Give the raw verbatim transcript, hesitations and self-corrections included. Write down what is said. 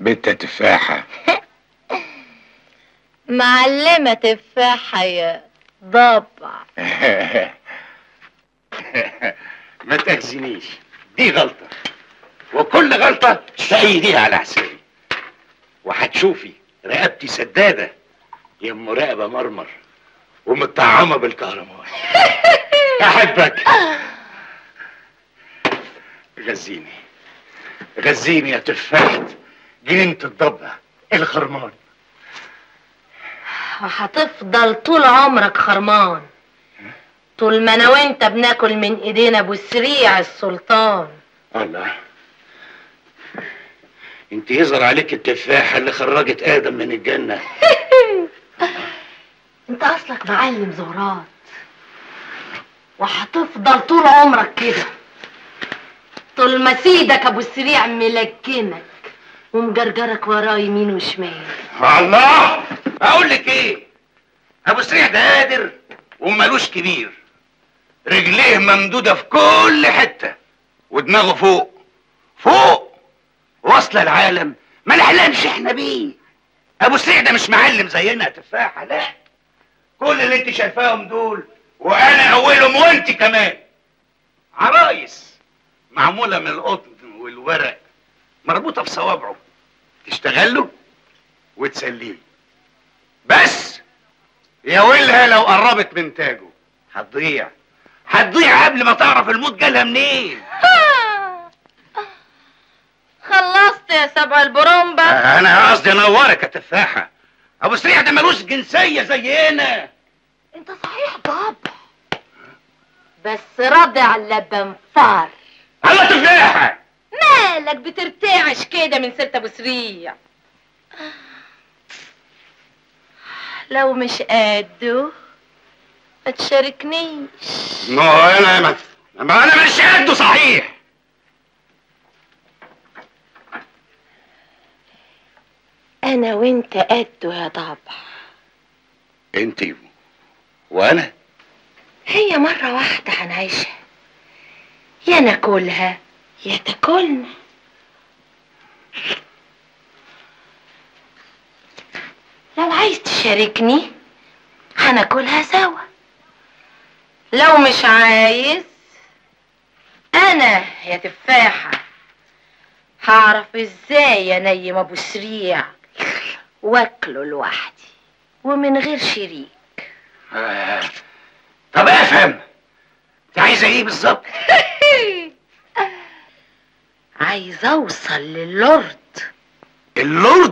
بنت تفاحة معلمة تفاحة يا بابا. ما تأذينيش، دي غلطة وكل غلطة تأيديها على حسابي، وهتشوفي رقبتي سدادة يا ام رقبة مرمر ومتطعمة بالكهرمان. أحبك. غزيني غزيني يا تفاحة جنينة الضبة الخرمان. وهتفضل طول عمرك خرمان طول ما انا وانت بناكل من ايدينا ابو سريع السلطان. الله، انت يظهر عليك التفاحة اللي خرجت ادم من الجنة. انت اصلك معلم زهرات وهتفضل طول عمرك كده طول ما سيدك ابو سريع ملكنك ومجرجرك وراه يمين وشمال. الله، اقول لك ايه، ابو سريع ده قادر ومالوش كبير، رجليه ممدوده في كل حته ودماغه فوق فوق واصله العالم ما نحلمش احنا بيه. ابو سريع ده مش معلم زينا يا تفاحه، لا، كل اللي انت شايفاهم دول وانا اولهم وانت كمان عرايس معموله من القطن والورق مربوطه في صوابعه تشتغل له وتسليه، بس يا ويلها لو قربت من تاجه هتضيع هتضيع قبل ما تعرف الموت جالها منين. خلصت يا سبع البرومبا؟ انا قصدي انورك يا تفاحه، ابو سريع ده ملوش جنسيه زينا. انت صحيح بابا، بس رضع لبنفار. الله تفاحه، مالك بترتعش كده من سيره ابو سريع؟ لو مش قاده ما تشاركنيش. ما هو انا ما انا مش قاده صحيح. انا وانت قاده يا ضبع. انت وانا هي مره واحده هنعيشها، يا ناكلها يا تاكلنا. لو عايز تشاركني هناكلها سوا، لو مش عايز انا يا تفاحة هعرف ازاي انيم ابو سريع واكله لوحدي ومن غير شريك. آه. طب افهم انت عايزه ايه بالظبط؟ عايزه اوصل للورد. اللورد؟